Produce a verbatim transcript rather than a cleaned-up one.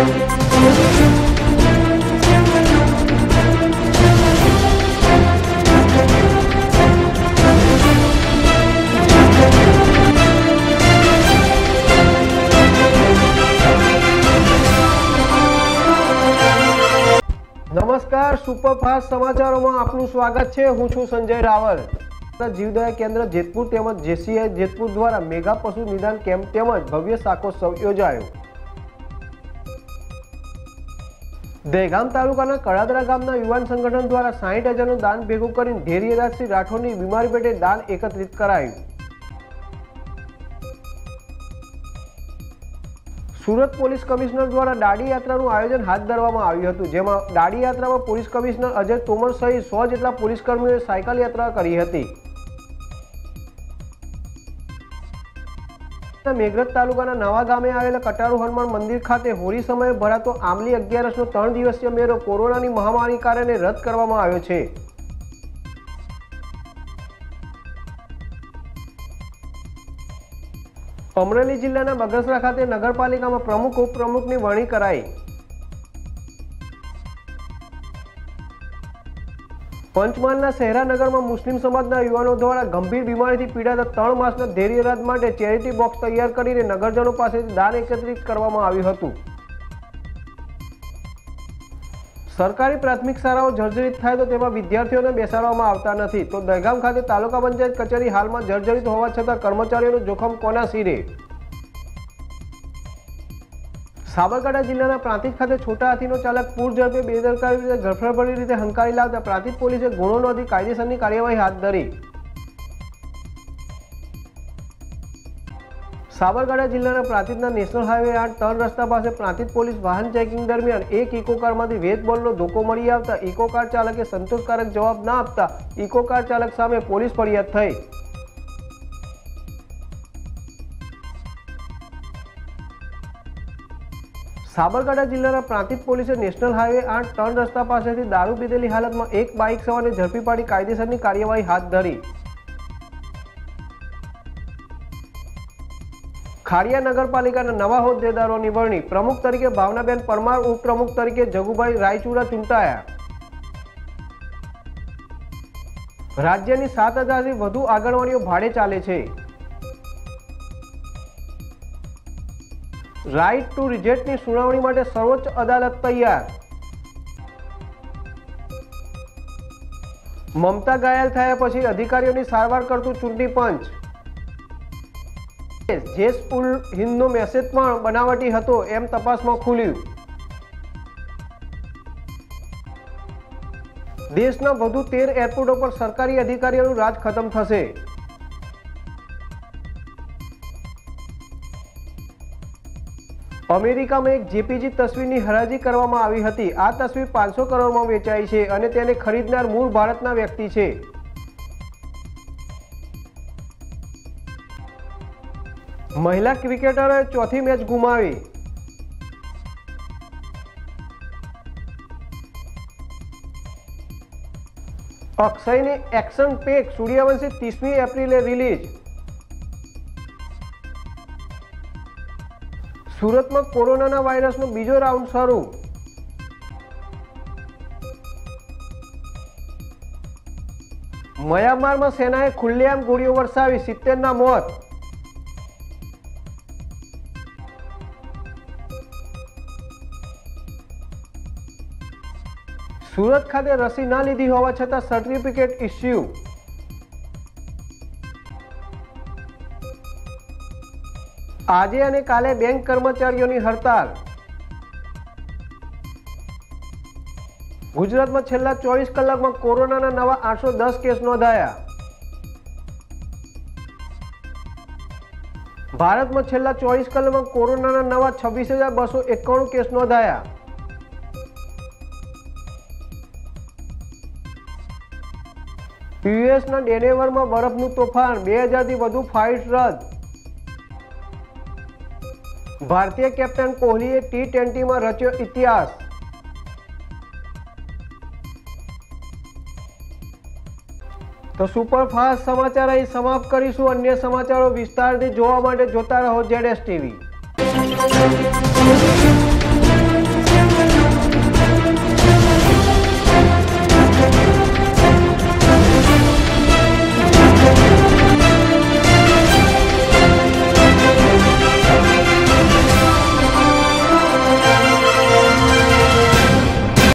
नमस्कार सुपरफास्ट समाचारों में आपनु स्वागत है। हूँ छू संजय रावल। जीवदया केंद्र जेतपुर तेमज जेसीआई जेतपुर द्वारा मेगा पशु निदान केम्प तेमज भव्य शाकोत्सव योजायो। दहगाम तालुकाना कड़ादरा गामना युवान संगठन द्वारा साठ हजारनु दान भेगुं करीने धैर्यराजसी राठोडनी बीमारी पेटे दान एकत्रित करायुं। सूरत पोलीस कमिश्नर द्वारा दाड़ी यात्रानुं आयोजन हाथ धरवामां आव्युं हतुं, जेमां दाड़ी यात्रामां पोलीस कमिश्नर अजय तोमर सहित सौ जेटला पोलीसकर्मीओए सायकल यात्रा करी हती। मेघरज तालुकाना नवा गामे आवेला कटारू हनुमान मंदिर खाते होरी समये भरातो आमली अगियारसनो त्रण दिवसीय मेळो कोरोनानी महामारी कारणे रद्द करवामां आव्यो छे। अमरेली जिल्लाना बगसरा खाते नगरपालिका में प्रमुख उपप्रमुखनी वरणी कराई। पंचमहलना सहरानगर में मुस्लिम समाजना युवाओं द्वारा गंभीर बीमारी पीड़ाता त्रण मासना धैर्यराज माटे चेरिटी बॉक्स तैयार करीने नगरजनों पासेथी दान एकत्रित करवामां आव्युं हतुं। सरकारी प्राथमिक शालाओ जर्जरित थाय तो तेमां विद्यार्थीओने बेसाडवामां आवता नथी, तो दहगाम खाते तालुका पंचायत कचेरी हाल में जर्जरित होवा छतां कर्मचारीओनुं जोखम कोना सीरे। साबरकांठा जिल्लाना प्रांतिज खाते छोटा हाथीनो चालक पूरझड़पे बेदरकारी रीते गड़फड़भरी रीते हंकारी लावता प्रांतिज पोलीसे गुनो नोंधी कायदेसरनी कार्यवाही हाथ धरी। साबरकांठा जिल्लाना प्रांतिजना नेशनल हाईवे आठ त्रण रस्ता पासे प्रांतिज पोलीस वाहन चेकिंग दरमियान एक इको कारमांथी वेतबोलनो धोको मळी आवता इको कार चालके संतोषकारक जवाब न आपता इको कार चालक सामे पोलीस फरियाद थई। साबरकांठा जिल्लाना प्रांतिज पोलीसे नेशनल हाईवे आठ त्रण रस्ता पासेथी दारू पीधेली हालतमां एक बाइक सवारने झड़पी पाड़ी कायदेसरनी कार्यवाही हाथ धरी। खड़िया नगरपालिकाना नवा होद्देदारोनी वरणी, प्रमुख तरीके भावनाबेन परमार, उपप्रमुख तरीके जगुभाई रायचूड़ा चूंटाया। राज्यनी सात हज़ार थी वधु आंगणवाड़ीओ भाड़े चाले छे। राइट टू रिजेक्टनी सुनावणी माटे सर्वोच्च अदालत तैयार। ममता घायल थया पछी अधिकारीओनी सारवार करतुं चूंटणी पंच। जे स्कूल हिंदनो मेसेज पण बनावटी हतो एम तपासमां खुल्युं। देशना વધુ तेर एरपोर्टो पर सरकारी अधिकारीओनुं राज खतम थशे। अमेरिका में एक जेपीजी तस्वीरनी हराजी करवामां आवी हती। आ तस्वीर पांच सौ करोड़ में वेचाई है और तेने खरीदनार मूल भारतना व्यक्ति है। महिला क्रिकेटरे चौथी मैच गुमावी। अक्षयनी एक्शन पैक सूर्यावंशी तीसमी एप्रिले रिलीज। सूरत में कोरोना वायरस नो बीजो राउंड शुरू। म्यांमार में सेनाए खुलेआम गोळीओ वरसावी, सित्तेर ना मौत। सूरत खाते रसी ना लीधी होवा छतां सर्टिफिकेट इश्यू। आजे अने काले बैंक कर्मचारीओनी हड़ताल। गुजरात में छेल्ला चौबीस कलाक में कोरोना ना नवा आठ सौ दस केस नोंधाया। भारत में छेल्ला चौबीस कलाक में कोरोना ना नवा छब्बीस हजार बसो एकाणु केस नोंधाया। यूएस ना डेनेवर में बरफनु तोफान, दो हज़ार थी वधु फ्लाइट रद्द। भारतीय कैप्टन कोहलीए टी ट्वेंटी में रच्यो इतिहास। तो सुपरफास्ट समाचार अहीं समाप्त करीशुं। अन्य समाचारों विस्तारथी जोवा माटे जोता रहो जेड एस टीवी।